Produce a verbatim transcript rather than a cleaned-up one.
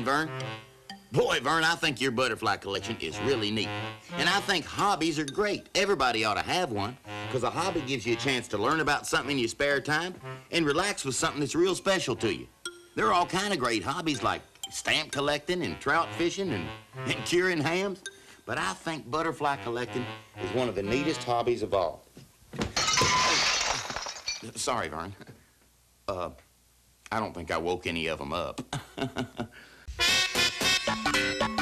morning, Vern. Boy, Vern, I think your butterfly collection is really neat. And I think hobbies are great. Everybody ought to have one, because a hobby gives you a chance to learn about something in your spare time and relax with something that's real special to you. There are all kind of great hobbies like stamp collecting and trout fishing and, and curing hams. But I think butterfly collecting is one of the neatest hobbies of all. Sorry, Vern. Uh, I don't think I woke any of them up. Thank you.